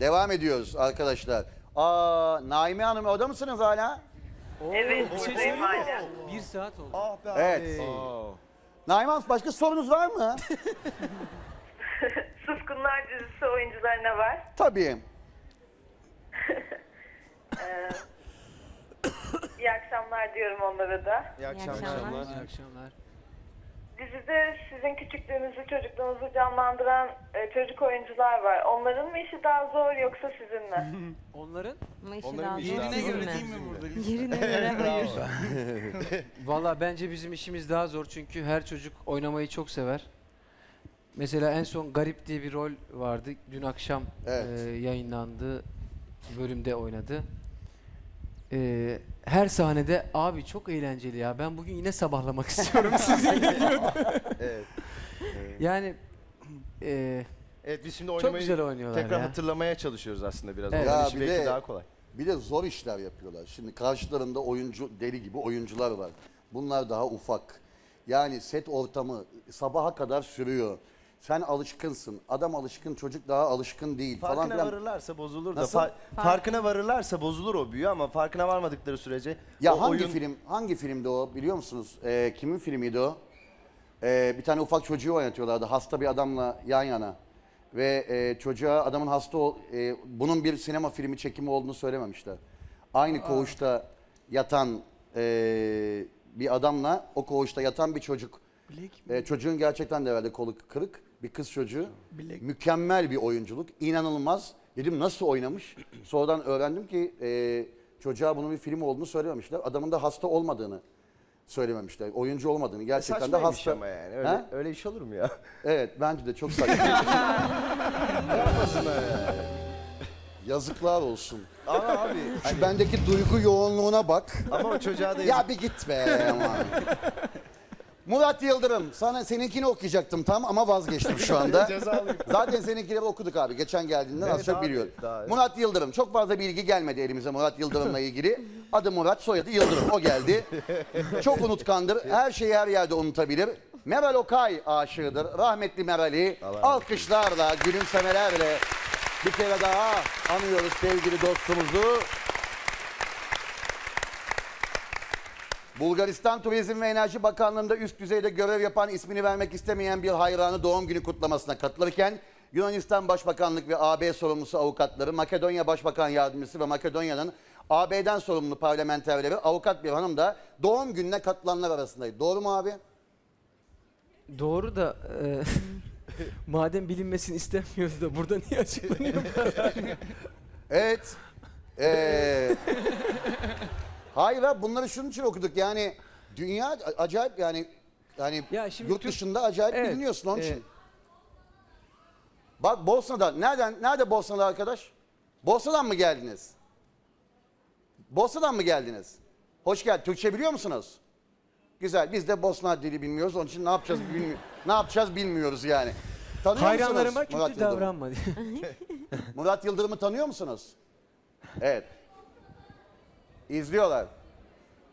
Devam ediyoruz arkadaşlar. Aa, Naime Hanım orada mısınız hala? Evet. Bir saat oldu. Ah be. Evet. Naime Hanım başka sorunuz var mı? Suskunlar dizisi oyuncularına var. Tabii. İyi akşamlar diyorum onlara da. İyi akşamlar. İyi akşamlar. İyi akşamlar. Dizide sizin küçüklüğünüzü, çocukluğunuzu canlandıran çocuk oyuncular var. Onların mı işi daha zor yoksa sizin mi? Onların mı işi daha zor? Yerine göre değil mi burada? Yerine göre hayır. Valla bence bizim işimiz daha zor çünkü her çocuk oynamayı çok sever. Mesela en son Garip diye bir rol vardı. Dün akşam yayınlandı, bölümde oynadı. Her sahnede abi çok eğlenceli ya. Ben bugün yine sabahlamak istiyorum sizinle diyordu. Evet. Yani evet, biz şimdi oynamayı çok güzel oynuyorlar. Tekrar ya. Hatırlamaya çalışıyoruz aslında biraz. Evet. Ya bir de, daha kolay. Bir de zor işler yapıyorlar. Şimdi karşılarında oyuncu deli gibi oyuncular var. Bunlar daha ufak. Yani set ortamı sabaha kadar sürüyor. Sen alışkınsın. Adam alışkın, çocuk daha alışkın değil. Farkına falan varırlarsa bozulur da. Farkına varırlarsa bozulur o büyü ama farkına varmadıkları sürece. Ya hangi oyun... film? Hangi filmdi o? Biliyor musunuz? Kimin filmiydi o? Bir tane ufak çocuğu oynatıyorlardı. Hasta bir adamla yan yana. Ve çocuğa adamın hasta bunun bir sinema filmi çekimi olduğunu söylememişler. Aynı koğuşta yatan bir adamla o koğuşta yatan bir çocuk. Çocuğun gerçekten de herhalde kolu kırık. Bir kız çocuğu. Bilek. Mükemmel bir oyunculuk. İnanılmaz. Dedim nasıl oynamış? Sonradan öğrendim ki çocuğa bunun bir film olduğunu söylememişler. Adamın da hasta olmadığını söylememişler. Oyuncu olmadığını. Gerçekten de hasta. Ama yani. Öyle iş olur mu ya? Evet bence de çok saçma. Yazıklar olsun. Ama abi. Şu bendeki duygu yoğunluğuna bak. Ama o çocuğa da ya bir git be. Murat Yıldırım, sana seninkini okuyacaktım tam ama vazgeçtim şu anda. Zaten seninkileri okuduk abi, geçen geldiğinden evet, az çok biliyorum. Murat Yıldırım, çok fazla bilgi gelmedi elimize Murat Yıldırım'la ilgili. Adı Murat, soyadı Yıldırım, o geldi. Çok unutkandır, her şeyi her yerde unutabilir. Meral Okay aşığıdır, rahmetli Meral'i alkışlarla, gülümsemelerle bir kere daha anıyoruz sevgili dostumuzu. Bulgaristan Turizm ve Enerji Bakanlığı'nda üst düzeyde görev yapan ismini vermek istemeyen bir hayranı doğum günü kutlamasına katılırken Yunanistan Başbakanlık ve AB sorumlusu avukatları, Makedonya Başbakan Yardımcısı ve Makedonya'nın AB'den sorumlu parlamenterleri avukat bir hanım da doğum gününe katılanlar arasındaydı. Doğru mu abi? Doğru da madem bilinmesini istemiyoruz da burada niye açıklanıyor? Evet. Hayır abi bunları şunun için okuduk yani dünya acayip yani ya yurt dışında acayip biliniyorsun onun için. Bak Bosna'da nerede Bosna'da arkadaş? Bosna'dan mı geldiniz? Bosna'dan mı geldiniz? Hoş geldin. Türkçe biliyor musunuz? Güzel. Biz de Bosna dili bilmiyoruz. Onun için ne yapacağız bilmiyoruz. Ne yapacağız bilmiyoruz yani. Tanıyor hayranlarıma musunuz? Kötü davranma diye. Murat Yıldırım'ı tanıyor musunuz? Evet. İzliyorlar.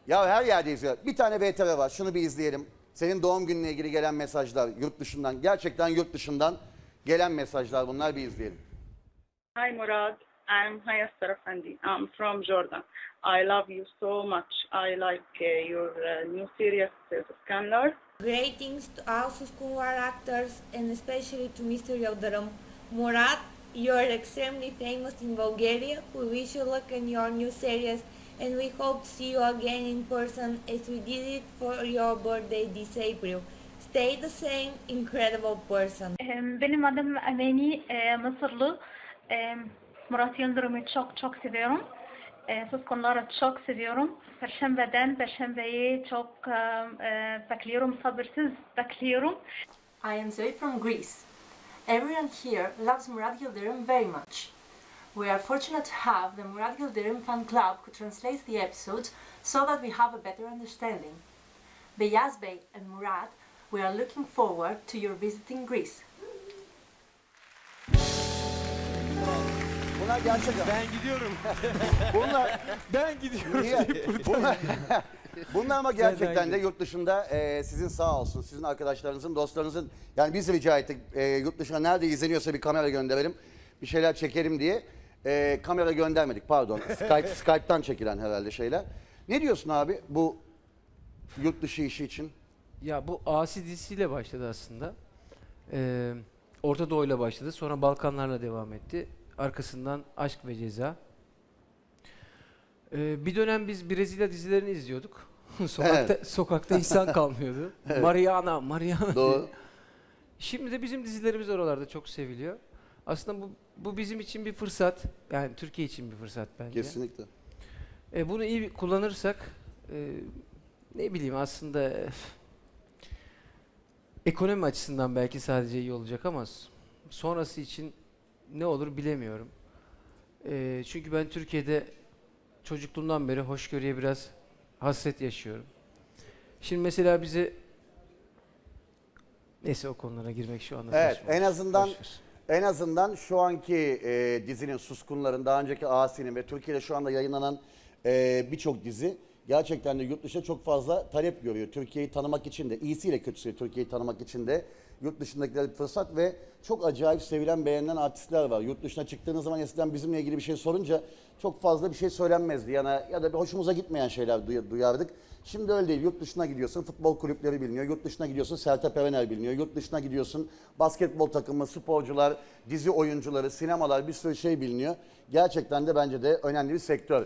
Ya her yerde izliyorlar. Bir tane VTR var. Şunu bir izleyelim. Senin doğum gününe ilgili gelen mesajlar yurt dışından. Gerçekten yurt dışından gelen mesajlar bunlar. Bir izleyelim. Hi Murat. I'm Hayaster Efendi. I'm from Jordan. I love you so much. I like your new series Scandal. Greetings to all Suskunlar actors and especially to Mr. Yıldırım. Murat, you are extremely famous in Bulgaria. We wish you luck in your new series. And we hope to see you again in person as we did it for your birthday this April. Stay the same incredible person. Benim adım Ameni, Mısırlı. Murat Yıldırım'ı çok çok seviyorum. Suskunları çok seviyorum. Perşembeyi çok bekliyorum, sabırsız bekliyorum. I am Zoe from Greece. Everyone here loves Murat Yıldırım very much. We are fortunate to have the Murat Yıldırım fan club who translates the episodes so that we have a better understanding. Beyazbey and Murat, we are looking forward to your visiting Greece. Bunlar gerçekten. Ben gidiyorum. Ben gidiyorum. Bunlar ama gerçekten de yurt dışında sizin sağ olsun, sizin arkadaşlarınızın, dostlarınızın. Yani biz rica ettik yurt dışına nerede izleniyorsa bir kamera gönderelim, bir şeyler çekelim diye. Kamera göndermedik, pardon. Skype'tan çekilen herhalde şeyler. Ne diyorsun abi bu yurt dışı işi için? Ya bu Asi dizisiyle başladı aslında. Orta Doğu'yla başladı. Sonra Balkanlarla devam etti. Arkasından Aşk ve Ceza. Bir dönem biz Brezilya dizilerini izliyorduk. Sokakta, evet. Sokakta insan kalmıyordu. Evet. Mariana, Mariana. Doğru. Şimdi de bizim dizilerimiz oralarda çok seviliyor. Aslında bu bizim için bir fırsat. Yani Türkiye için bir fırsat bence. Kesinlikle. Bunu iyi kullanırsak ne bileyim aslında ekonomi açısından belki sadece iyi olacak ama sonrası için ne olur bilemiyorum. Çünkü ben Türkiye'de çocukluğumdan beri hoşgörüye biraz hasret yaşıyorum. Şimdi mesela bizi neyse o konulara girmek şu anda. Evet, en azından şu anki dizinin Suskunların, daha önceki Asi'nin ve Türkiye'de şu anda yayınlanan birçok dizi gerçekten de yurt dışında çok fazla talep görüyor. Türkiye'yi tanımak için de, iyisiyle kötüsüyle Türkiye'yi tanımak için de yurt dışındakiler bir fırsat ve çok acayip sevilen, beğenilen artistler var. Yurt dışına çıktığınız zaman eskiden bizimle ilgili bir şey sorunca çok fazla bir şey söylenmezdi. Yani, ya da hoşumuza gitmeyen şeyler duyardık. Şimdi öyle değil. Yurt dışına gidiyorsun, futbol kulüpleri biliniyor. Yurt dışına gidiyorsun, Sertep Evener biliniyor. Yurt dışına gidiyorsun, basketbol takımı, sporcular, dizi oyuncuları, sinemalar, bir sürü şey biliniyor. Gerçekten de bence de önemli bir sektör.